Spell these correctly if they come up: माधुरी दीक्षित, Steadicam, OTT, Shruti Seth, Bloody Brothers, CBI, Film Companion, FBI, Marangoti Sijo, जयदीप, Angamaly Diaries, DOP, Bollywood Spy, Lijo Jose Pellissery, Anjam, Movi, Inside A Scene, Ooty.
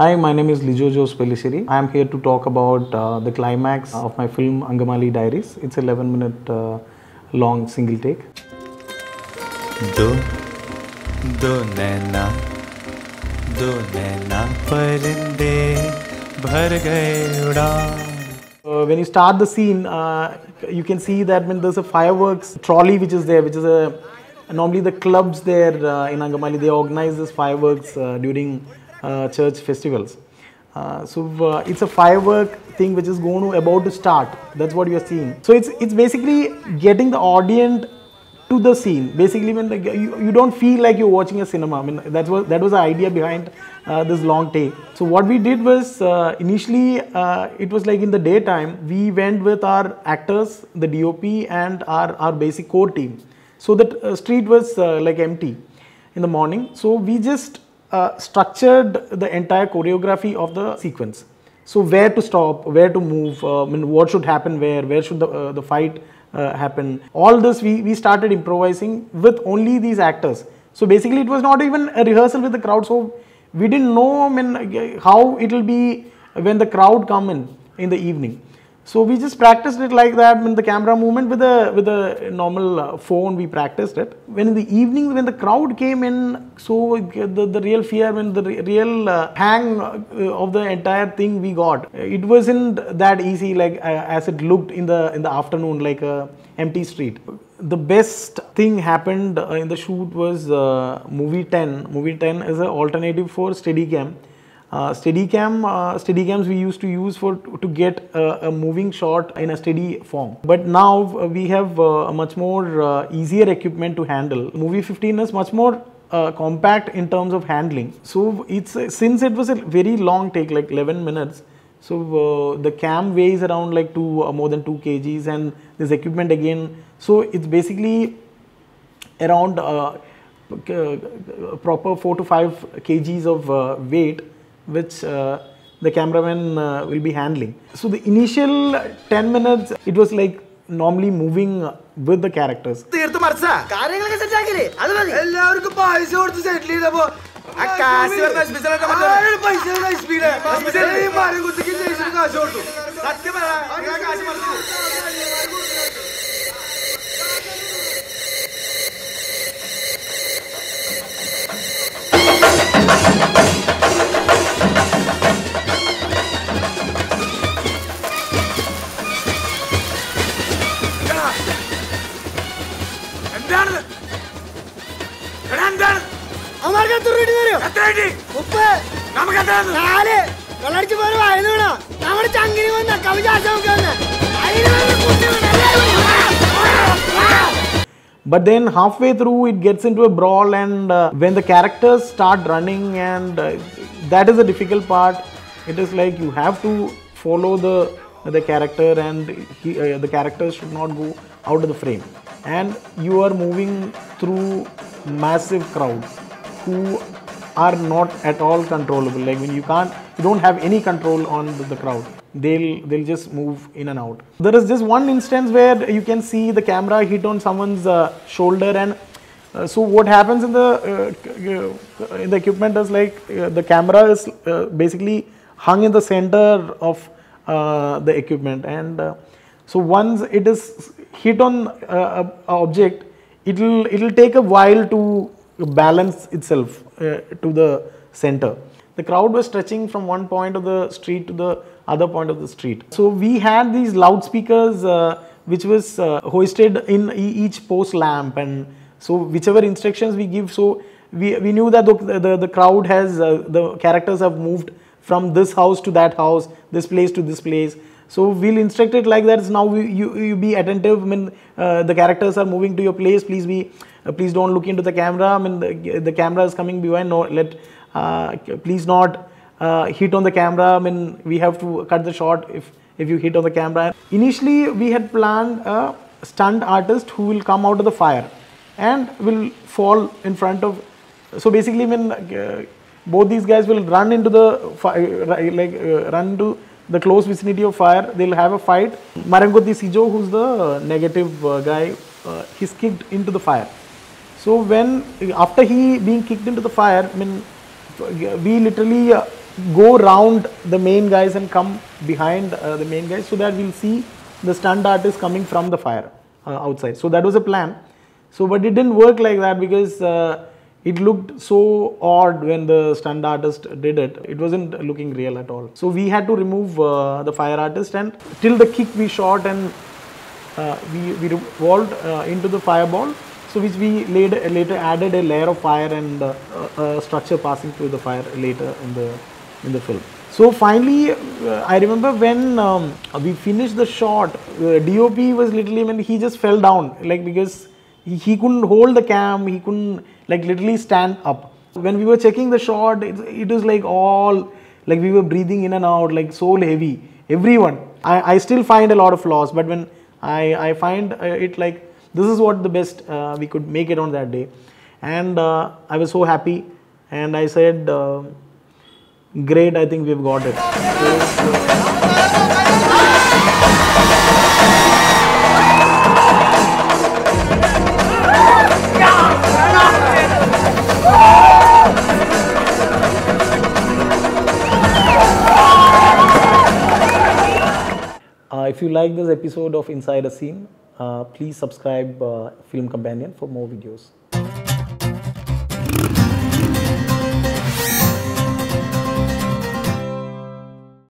Hi, my name is Lijo Jose Pellissery. I am here to talk about the climax of my film Angamaly Diaries. It's 11-minute long single take. When you start the scene, you can see that when there's a fireworks trolley which is there, which is a normally the clubs there in Angamaly, they organize this fireworks during church festivals. So it's a firework thing which is about to start. That's what you're seeing. So it's basically getting the audience to the scene. Basically, when you don't feel like you're watching a cinema. I mean, that was the idea behind this long take. So what we did was initially it was like in the daytime. We went with our actors, the DOP, and our basic core team. So that street was like empty in the morning. So we just structured the entire choreography of the sequence. So where to stop, where to move, what should happen where should the fight happen. All this we started improvising with only these actors. So basically it was not even a rehearsal with the crowd. So we didn't know how it will be when the crowd come in the evening. So we just practiced it like that. When the camera movement with a normal phone, we practiced it. When in the evening, when the crowd came in, so the real fear, when the real hang of the entire thing we got. It wasn't that easy, like as it looked in the afternoon, like a empty street. The best thing happened in the shoot was Movi 10. Movi 10 is an alternative for Steadicam. Steadicams we used to use to get a moving shot in a steady form. But now we have a much more easier equipment to handle. Movi 15 is much more compact in terms of handling. So it's since it was a very long take, like 11 minutes. So the cam weighs around like more than 2 kgs, and this equipment again. So it's basically around proper 4 to 5 kgs of weight, which the cameraman will be handling. So the initial 10 minutes, it was like normally moving with the characters. But then halfway through it gets into a brawl, and when the characters start running, and that is the difficult part. It is like you have to follow the character, and the character should not go out of the frame, and you are moving through massive crowds who are not at all controllable. Like when you don't have any control on the crowd. They'll just move in and out. There is just one instance where you can see the camera hit on someone's shoulder, and so what happens in the equipment is like the camera is basically hung in the center of the equipment, and so once it is hit on a object, it'll take a while to balance itself to the center. The crowd was stretching from one point of the street to the other point of the street. So we had these loudspeakers which was hoisted in each post lamp, and so whichever instructions we give, so we knew that the crowd has the characters have moved from this house to that house, this place to this place. So we'll instruct it like that. So now you be attentive. I mean, the characters are moving to your place. Please be, please don't look into the camera. I mean, the camera is coming behind. No, please not hit on the camera. I mean, we have to cut the shot if you hit on the camera. Initially, we had planned a stunt artist who will come out of the fire and will fall in front of. So basically, I mean, both these guys will run into the fire, like run to the close vicinity of fire. They'll have a fight. Marangoti Sijo, who's the negative guy, he's kicked into the fire. So after he being kicked into the fire, I mean, we literally go round the main guys and come behind the main guys, so that we'll see the stunt artist coming from the fire outside. So that was a plan. So but it didn't work like that, because it looked so odd when the stunt artist did it. It wasn't looking real at all. So we had to remove the fire artist, and till the kick we shot, and we revolved into the fireball. So which we later added a layer of fire and a structure passing through the fire later in the film. So finally, I remember when we finished the shot, DOP was literally, when he just fell down, like, because he couldn't hold the cam, he couldn't like literally stand up. When we were checking the shot, it was like all, like we were breathing in and out, like so heavy, everyone. I still find a lot of flaws, but when I find it like, this is what the best we could make it on that day. And I was so happy, and I said, great, I think we've got it. If you like this episode of Inside a Scene, please subscribe Film Companion for more videos.